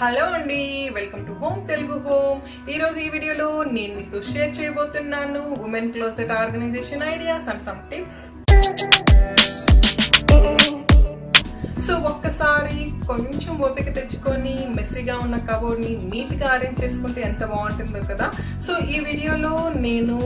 Hello అండి, welcome to home Telugu home. ఈ రోజు ఈ వీడియోలో నేను మీతో షేర్ చేయబోతున్నాను women closet organisation ideas and some tips. So ఒక్కసారి కొంచెం ఓపిక తెచ్చుకొని మెస్సీగా ఉన్న కబోర్డ్ని నీట్గా అరేంజ్ చేసుకుంటే ఎంత బాగుంటుందో కదా. సో ఈ వీడియోలో నేను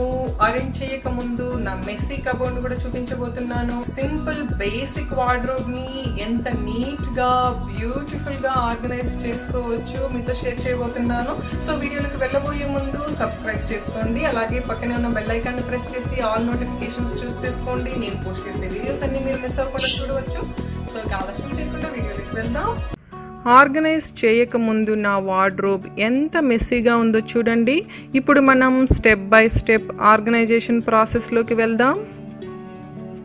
అరేంజ్ చేయకముందు నా మెస్సీ కబోర్డ్ని కూడా చూపించబోతున్నాను. సింపుల్ బేసిక్ వార్డ్రోబ్ని ఎంత నీట్గా బ్యూటిఫుల్గా ఆర్గనైజ్ చేసుకోవచ్చు మీతో షేర్ చేయబోతున్నాను. సో వీడియోలోకి వెళ్ళబోయే ముందు సబ్స్క్రైబ్ చేసుకోండి, అలాగే పక్కనే ఉన్న బెల్ ఐకాన్ని ప్రెస్ చేసి ఆల్ నోటిఫికేషన్స్ చూస్ చేసుకోండి. నేను పోస్ట్ చేసే వీడియోస్ అన్ని మీరు మిస్ అవ్వకుండా చూడవచ్చు. సో ఆలస్యం లేకుండా వీడియోలోకి వెళ్దాం. ఆర్గనైజ్ చేయకముందు నా వార్డ్రోబ్ ఎంత మెస్సీగా ఉందో చూడండి. ఇప్పుడు మనం స్టెప్ బై స్టెప్ ఆర్గనైజేషన్ ప్రాసెస్లోకి వెళ్దాం.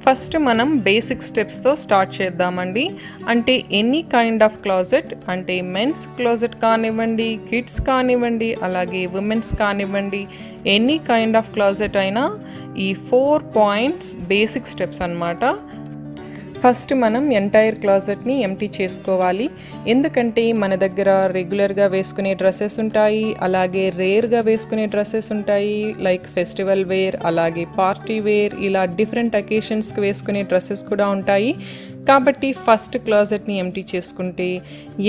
ఫస్ట్ మనం బేసిక్ స్టెప్స్తో స్టార్ట్ చేద్దామండి. అంటే ఎనీ కైండ్ ఆఫ్ క్లాజెట్, అంటే మెన్స్ క్లాజెట్ కానివ్వండి, కిడ్స్ కానివ్వండి, అలాగే ఉమెన్స్ కానివ్వండి, ఎనీ కైండ్ ఆఫ్ క్లాజెట్ అయినా ఈ 4 పాయింట్స్ బేసిక్ స్టెప్స్ అన్నమాట. ఫస్ట్ మనం ఎంటైర్ క్లాజెట్ని ఎంటీ చేసుకోవాలి. ఎందుకంటే మన దగ్గర రెగ్యులర్గా వేసుకునే డ్రెస్సెస్ ఉంటాయి, అలాగే రేర్గా వేసుకునే డ్రెస్సెస్ ఉంటాయి, లైక్ ఫెస్టివల్ వేర్, అలాగే పార్టీ వేర్, ఇలా డిఫరెంట్ అకేషన్స్కి వేసుకునే డ్రెస్సెస్ కూడా ఉంటాయి. కాబట్టి ఫస్ట్ క్లాజెట్ని ఎంటీ చేసుకుంటే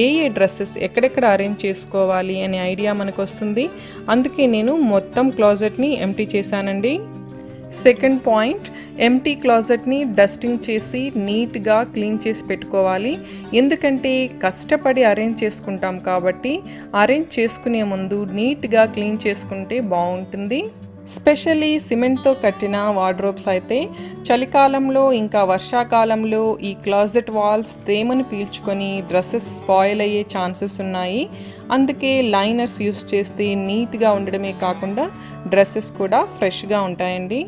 ఏ ఏ డ్రెస్సెస్ ఎక్కడెక్కడ అరేంజ్ చేసుకోవాలి అనే ఐడియా మనకు వస్తుంది. అందుకే నేను మొత్తం క్లాజెట్ని ఎంటీ చేశానండి. సెకండ్ పాయింట్, ఎంటీ క్లాజెట్ని డస్టింగ్ చేసి నీట్గా క్లీన్ చేసి పెట్టుకోవాలి. ఎందుకంటే కష్టపడి అరేంజ్ చేసుకుంటాం కాబట్టి అరేంజ్ చేసుకునే ముందు నీట్గా క్లీన్ చేసుకుంటే బాగుంటుంది. స్పెషల్లీ సిమెంట్తో కట్టిన వార్డ్రోబ్స్ అయితే చలికాలంలో ఇంకా వర్షాకాలంలో ఈ క్లాజెట్ వాల్స్ తేమను పీల్చుకొని డ్రెస్సెస్ స్పాయిల్ అయ్యే ఛాన్సెస్ ఉన్నాయి. అందుకే లైనర్స్ యూస్ చేస్తే నీట్గా ఉండడమే కాకుండా డ్రెస్సెస్ కూడా ఫ్రెష్గా ఉంటాయండి.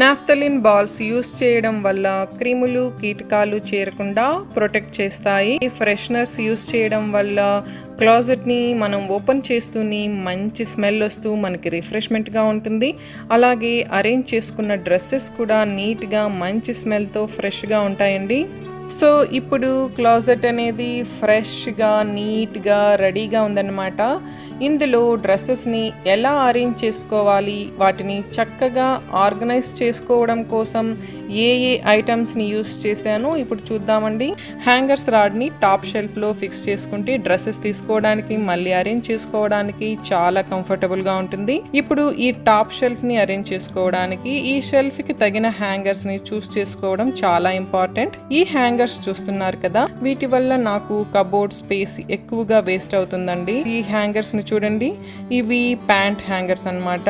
నాఫ్థలిన్ బాల్స్ యూస్ చేయడం వల్ల క్రిములు కీటకాలు చేరకుండా ప్రొటెక్ట్ చేస్తాయి. ఫ్రెషనర్స్ యూస్ చేయడం వల్ల క్లాజెట్ని మనం ఓపెన్ చేస్తూనే మంచి స్మెల్ వస్తూ మనకి రిఫ్రెష్మెంట్గా ఉంటుంది. అలాగే అరేంజ్ చేసుకున్న డ్రెస్సెస్ కూడా నీట్గా మంచి స్మెల్తో ఫ్రెష్గా ఉంటాయండి. సో ఇప్పుడు క్లాజెట్ అనేది ఫ్రెష్గా నీట్గా రెడీగా ఉందన్నమాట. ఇందులో డ్రెస్సెస్ని ఎలా అరేంజ్ చేసుకోవాలి, వాటిని చక్కగా ఆర్గనైజ్ చేసుకోవడం కోసం ఏ ఏ ఐటమ్స్ని యూస్ చేశానో ఇప్పుడు చూద్దామండి. హ్యాంగర్స్ రాడ్ని టాప్ షెల్ఫ్లో ఫిక్స్ చేసుకుంటే డ్రెస్సెస్ తీసుకోవడానికి మళ్ళీ అరేంజ్ చేసుకోవడానికి చాలా కంఫర్టబుల్గా ఉంటుంది. ఇప్పుడు ఈ టాప్ షెల్ఫ్ని అరేంజ్ చేసుకోవడానికి ఈ షెల్ఫ్కి తగిన హ్యాంగర్స్ని చూస్ చేసుకోవడం చాలా ఇంపార్టెంట్. ఈ హ్యాంగర్స్ చూస్తున్నారు కదా, వీటి వల్ల నాకు కబోర్డ్ స్పేస్ ఎక్కువగా వేస్ట్ అవుతుందండి. ఈ హ్యాంగర్స్ ని చూడండి, ఇవి ప్యాంట్ హ్యాంగర్స్ అన్నమాట.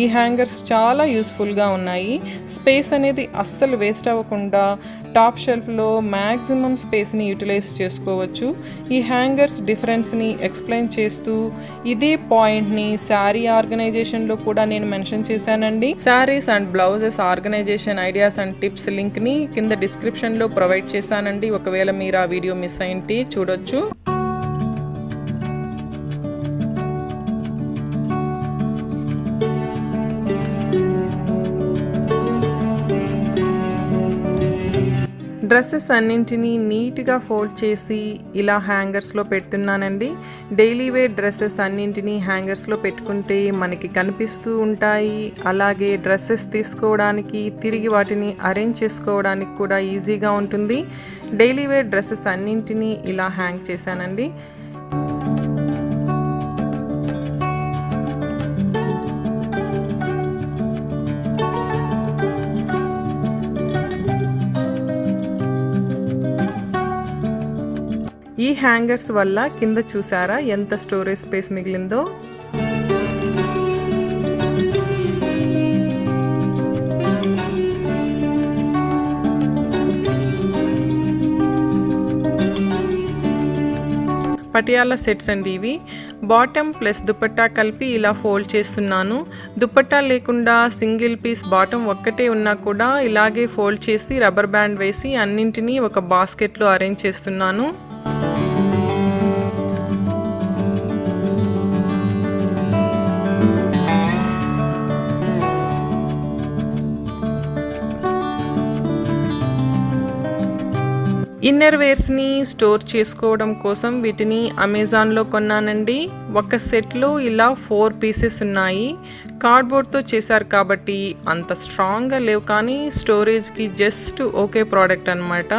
ఈ హ్యాంగర్స్ చాలా యూస్ఫుల్గా ఉన్నాయి. స్పేస్ అనేది అస్సలు వేస్ట్ అవ్వకుండా టాప్ షెల్ఫ్లో మ్యాక్సిమం స్పేస్ని యూటిలైజ్ చేసుకోవచ్చు. ఈ హ్యాంగర్స్ డిఫరెన్స్ని ఎక్స్ప్లెయిన్ చేస్తూ ఇదే పాయింట్ని శారీ ఆర్గనైజేషన్లో కూడా నేను మెన్షన్ చేశానండి. Saris and blouses organisation ideas and tips లింక్ని కింద డిస్క్రిప్షన్లో ప్రొవైడ్ చేశానండి. ఒకవేళ మీరు ఆ వీడియో మిస్ అయింటే చూడొచ్చు. డ్రెస్సెస్ అన్నింటినీ నీట్గా ఫోల్డ్ చేసి ఇలా హ్యాంగర్స్లో పెడుతున్నానండి. డైలీ వేర్ డ్రెస్సెస్ అన్నింటినీ హ్యాంగర్స్లో పెట్టుకుంటే మనకి కనిపిస్తూ ఉంటాయి. అలాగే డ్రెస్సెస్ తీసుకోవడానికి తిరిగి వాటిని అరేంజ్ చేసుకోవడానికి కూడా ఈజీగా ఉంటుంది. డైలీ వేర్ డ్రెస్సెస్ అన్నింటినీ ఇలా హ్యాంగ్ చేశానండి. ఈ హ్యాంగర్స్ వల్ల కింద చూసారా ఎంత స్టోరేజ్ స్పేస్ మిగిలిందో. పటియాల సెట్స్ అండి ఇవి. బాటమ్ ప్లస్ దుపట్టా కలిపి ఇలా ఫోల్డ్ చేస్తున్నాను. దుపట్టా లేకుండా సింగిల్ పీస్ బాటమ్ ఒక్కటే ఉన్నా కూడా ఇలాగే ఫోల్డ్ చేసి రబ్బర్ బ్యాండ్ వేసి అన్నింటినీ ఒక బాస్కెట్లో అరేంజ్ చేస్తున్నాను. ఈ ఇన్నర్ వేర్స్ ని స్టోర్ చేసుకోవడం కోసం వీటిని అమెజాన్ లో కొన్నానండి। ఒక సెట్ లో ఇలా 4 పీసెస్ ఉన్నాయి। కార్డ్బోర్డ్ తో చేశారు కాబట్టి అంత స్ట్రాంగ్ గా లేవు కానీ స్టోరేజ్ కి జస్ట్ ఓకే ప్రోడక్ట్ అన్నమాట।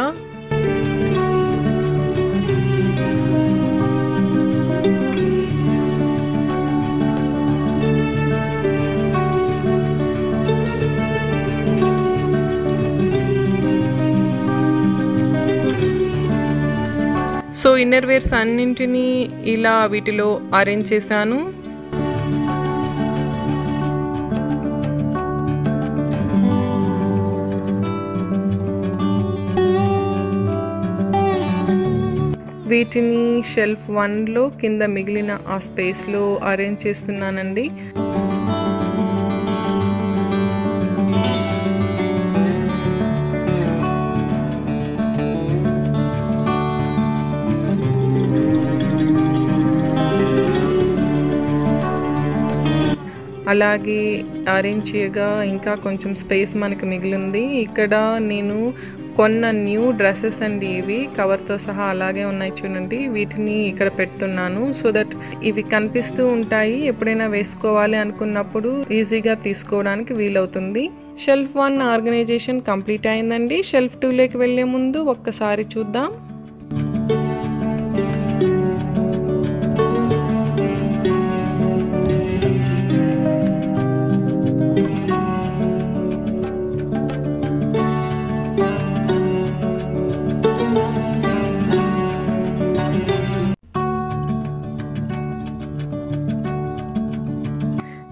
सो इनर वेयर्स अन्निंटिनी इला वीटिलो अरेंज चेशानु। वीटिनी शेल्फ 1 लो किंद मिगिलिन आ स्पेस लो अरेंज चेस्तुन्नानंडी। అలాగే అరేంజ్ చేయగా ఇంకా కొంచెం స్పేస్ మనకు మిగిలింది। ఇక్కడ నేను కొన్న న్యూ డ్రెస్సెస్ అండి, ఇవి కవర్ తో సహా అలాగే ఉన్నాయి చూడండి। వీటిని ఇక్కడ పెడుతున్నాను సో దట్ ఇవి కనిపిస్తూ ఉంటాయి, ఎప్పుడైనా వేసుకోవాలి అనుకున్నప్పుడు ఈజీగా తీసుకోవడానికి వీలవుతుంది। షెల్ఫ్ 1 ఆర్గనైజేషన్ కంప్లీట్ అయ్యిందండి। షెల్ఫ్ 2 లోకి వెళ్ళే ముందు ఒక్కసారి చూద్దాం।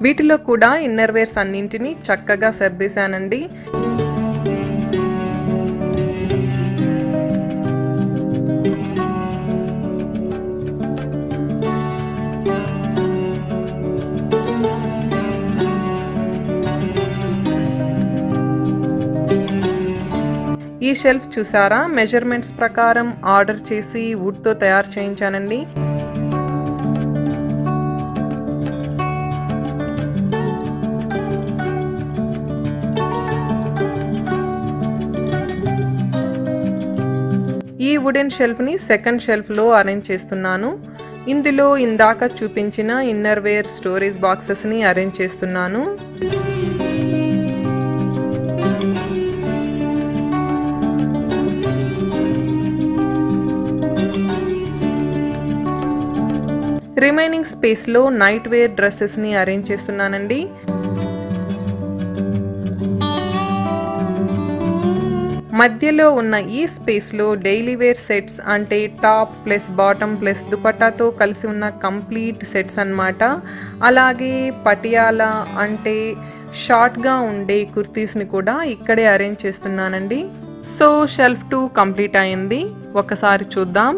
వీటిలో కూడా ఇన్నర్ వేర్స్ అన్నింటిని చక్కగా సర్దేశానండి। ఈ షెల్ఫ్ చూసారా, మెజర్మెంట్స్ ప్రకారం ఆర్డర్ చేసి వుడ్ తో తయారు చేయించానండి। वुडन शेल्फ नी सेकंड शेल्फ लो अरेंज चेस्तुन्नानु। इंदुलो इंदाका चूपिंचिन इन्नर वेयर स्टोरेज बॉक्सेस नी अरेंज चेस्तुन्नानु। रिमेनिंग स्पेस लो नाइट वेयर ड्रेसेस नी अरेंज चेस्तुन्नानंडी। మధ్యలో ఉన్న ఈ స్పేస్ లో డైలీ వేర్ సెట్స్ అంటే టాప్ ప్లస్ బాటమ్ ప్లస్ దుపట్టాతో కలిసి ఉన్న కంప్లీట్ సెట్స్ అన్నమాట। అలాగే పటియాలా అంటే షార్ట్ గా ఉండే కుర్తీస్ ని కూడా ఇక్కడే అరేంజ్ చేస్తున్నానండి। సో షెల్ఫ్ 2 కంప్లీట్ అయ్యింది, ఒకసారి చూద్దాం।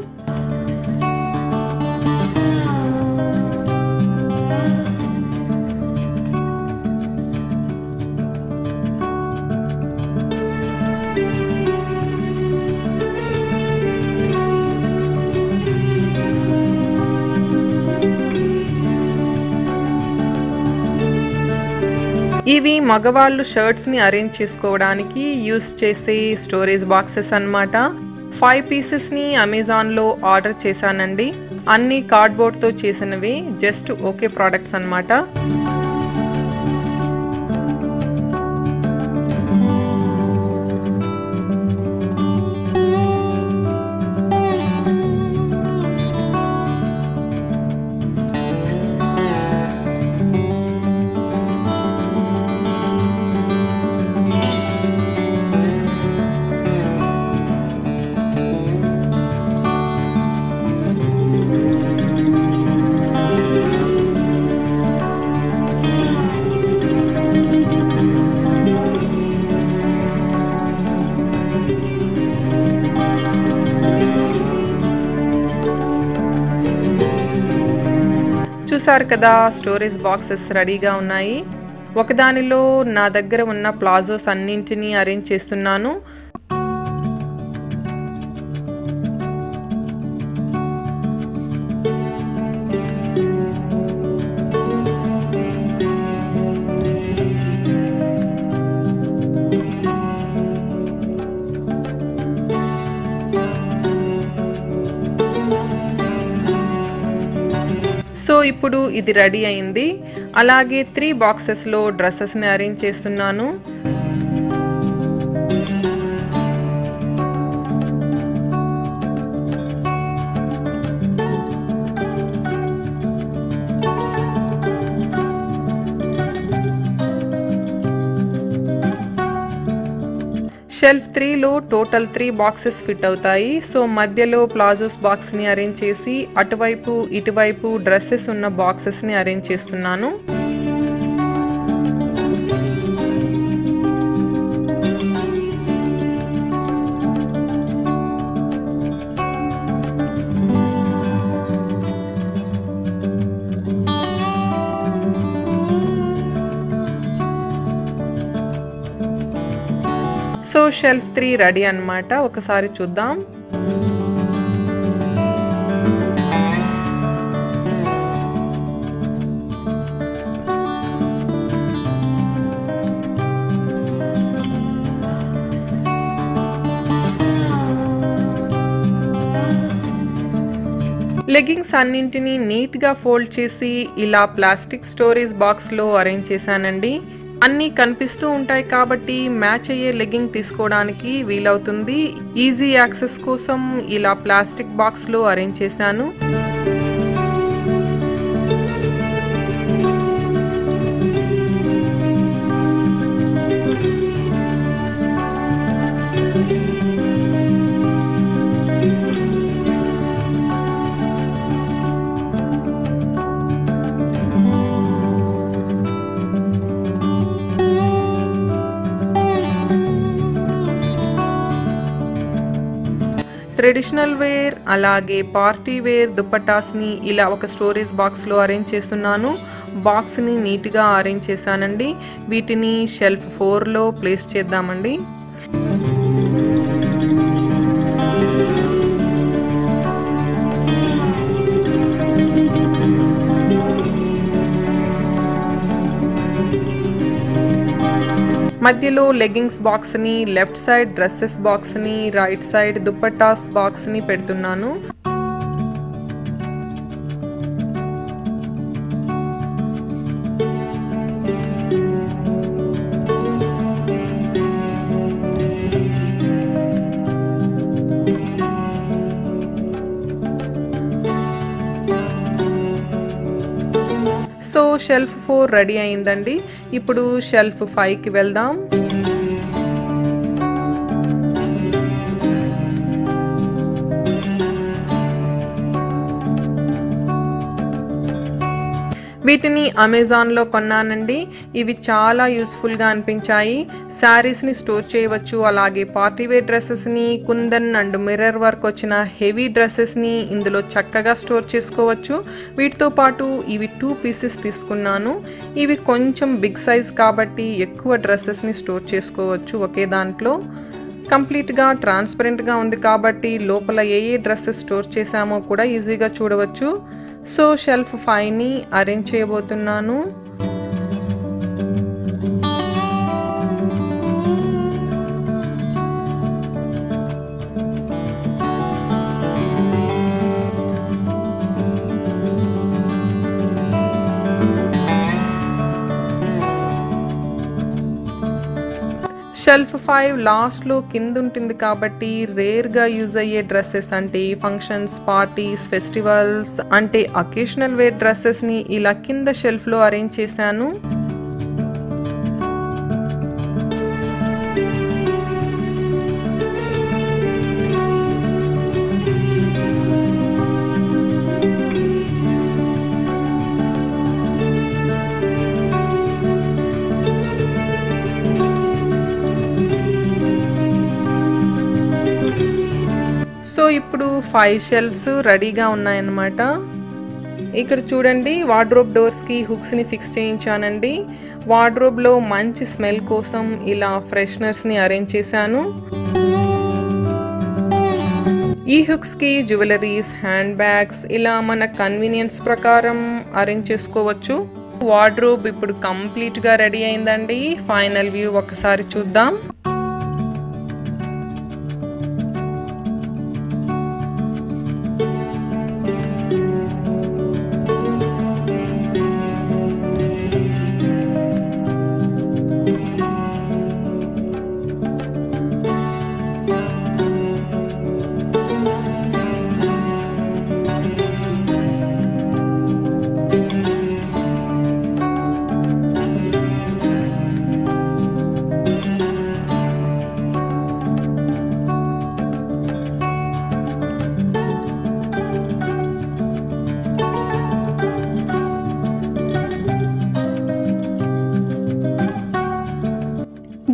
ఇవి మగవాళ్ళు షర్ట్స్ ని అరేంజ్ చేసుకోవడానికి యూస్ చేసే స్టోరేజ్ బాక్సెస్ అన్నమాట। 5 పీసెస్ ని అమెజాన్ లో ఆర్డర్ చేశానండి। అన్ని కార్డ్బోర్డ్ తో చేసినవి, జస్ట్ ఓకే ప్రొడక్ట్స్ అన్నమాట। చూసారు కదా, స్టోరేజ్ బాక్సెస్ రెడీగా ఉన్నాయి। ఒకదానిలో నా దగ్గర ఉన్న ప్లాజోస్ అన్నింటినీ అరేంజ్ చేస్తున్నాను। ఇప్పుడు ఇది రెడీ అయ్యింది. అలాగే 3 బాక్సెస్ లో డ్రెస్సెస్ ని అరేంజ్ చేస్తున్నాను. शेल्फ 3 लो टोटल 3 बॉक्सेस फिट अवुताई. सो मध्यलो प्लाजोस बॉक्स नी अरेंज चेसी अटुवैपु इटुवैपु ड्रेसेस उन्न बॉक्सेस नी अरेंज चेस्तुन्नानु. సో షెల్ఫ్ 3 రెడీ అన్నమాట. ఒకసారి చూద్దాం. లెగ్గింగ్స్ అన్నింటిని నీట్ గా ఫోల్డ్ చేసి ఇలా ప్లాస్టిక్ స్టోరేజ్ బాక్స్ లో అరేంజ్ చేశానండి. అన్ని కనిపిస్తూ ఉంటాయి కాబట్టి మ్యాచ్ అయ్యే లెగ్గింగ్ తీసుకోవడానికి వీలవుతుంది. ఈజీ యాక్సెస్ కోసం ఇలా ప్లాస్టిక్ బాక్స్ లో అరేంజ్ చేశాను. ट्रेडिशनल वेर अलागे पार्टी वेर दुपट्टास नी इला वक स्टोरेज बॉक्स लो अरेंज चेस्तुन्नानु. बॉक्स नी नीट गा अरेंज चेसानंडी. वीटिनी शेल्फ 4 लो प्लेस चेद्दामंडी. మధ్యలో లెగ్గింగ్స్ బాక్స్ ని, లెఫ్ట్ సైడ్ డ్రెస్సెస్ బాక్స్ ని, రైట్ సైడ్ దుపట్టాస్ బాక్స్ ని పెడుతున్నాను. సో షెల్ఫ్ 4 రెడీ అయ్యిందండి. ఇప్పుడు షెల్ఫ్ 5 కి వెళ్దాం. వీటిని అమెజాన్ లో కొన్నానండి. ఇవి చాలా యూస్ఫుల్ గా అనిపించాయి. సారీస్ ని స్టోర్ చేయవచ్చు. అలాగే పార్టీ వేర్ డ్రెస్సెస్ ని, కుందన్ అండ్ మిర్రర్ వర్క్ వచ్చిన హెవీ డ్రెస్సెస్ ని ఇందులో చక్కగా స్టోర్ చేసుకోవచ్చు. వీటితో పాటు ఇవి 2 పీసెస్ తీసుకున్నాను. ఇవి కొంచెం బిగ్ సైజ్ కాబట్టి ఎక్కువ డ్రెస్సెస్ ని స్టోర్ చేసుకోవచ్చు ఒకే దాంట్లో. కంప్లీట్ గా ట్రాన్స్పరెంట్ గా ఉంది కాబట్టి లోపల ఏ ఏ డ్రెస్సెస్ స్టోర్ చేసామో కూడా ఈజీగా చూడవచ్చు. సో షెల్ఫ్ 5 ని అరేంజ్ చేయబోతున్నాను. షెల్ఫ్ 5 లాస్ట్ లో కింద ఉంటుంది కాబట్టి రేర్ గా యూజ్ అయ్యే డ్రెస్సెస్ అంటే ఫంక్షన్స్, పార్టీస్, ఫెస్టివల్స్ అంటే అకేషనల్ వేర్ డ్రెస్సెస్ ని ఇలా కింద షెల్ఫ్ లో అరేంజ్ చేశాను. సో ఇప్పుడు 5 షెల్ఫ్స్ రెడీగా ఉన్నాయన్నమాట. ఇక్కడ చూడండి వార్డ్రోబ్ డోర్స్కి హుక్స్ని ఫిక్స్ చేయించానండి. వార్డ్రోబ్లో మంచి స్మెల్ కోసం ఇలా ఫ్రెషనర్స్ని అరేంజ్ చేశాను. ఈ హుక్స్కి జ్యువెలరీస్, హ్యాండ్ బ్యాగ్స్ ఇలా మన కన్వీనియన్స్ ప్రకారం అరేంజ్ చేసుకోవచ్చు. వార్డ్రోబ్ ఇప్పుడు కంప్లీట్గా రెడీ అయిందండి. ఫైనల్ వ్యూ ఒకసారి చూద్దాం.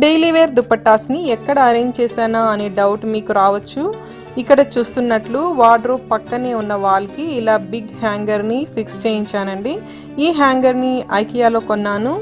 డైలీ వేర్ దుపట్టాస్ ని ఎక్కడ అరేంజ్ చేశానా అనే డౌట్ మీకు రావచ్చు। ఇక్కడ చూస్తున్నట్లు వార్డ్రోబ్ పక్కనే ఉన్న వాల్ కి ఇలా బిగ్ హ్యాంగర్ ని ఫిక్స్ చేయించానండి। ఈ హ్యాంగర్ ని ఐకియాలో కొన్నాను।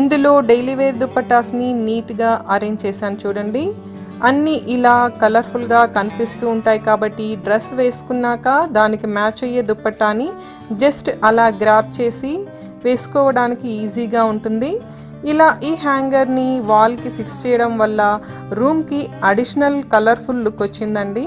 ఇందులో డైలీ వేర్ దుపట్టాస్ ని నీట్ గా అరేంజ్ చేశాను చూడండి। అన్ని ఇలా కలర్ఫుల్ గా కనిపిస్తూ ఉంటాయి కాబట్టి డ్రెస్ వేసుకున్నాక దానికి మ్యాచ్ అయ్యే దుపట్టాని జస్ట్ అలా గ్రాబ్ చేసి వేసుకోవడానికి ఈజీగా ఉంటుంది। ఇలా ఈ హ్యాంగర్ ని వాల్ కి ఫిక్స్ చేయడం వల్ల రూమ్ కి అడిషనల్ కలర్ఫుల్ లుక్ వచ్చిందండి।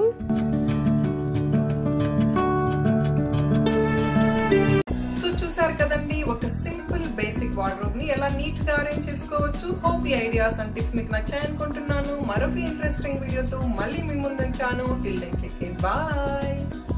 बेसिक वार्डरोब नी एला नीट गा अरेंज चेसुकोवच्चु। होप ई आइडियास अंड टिप्स मीकु नच्चायि अनुकुंटुन्नानु। मरोक इंट्रेस्टिंग वीडियो तो मल्ली मी मुंदुंटानु। Till then take care, bye.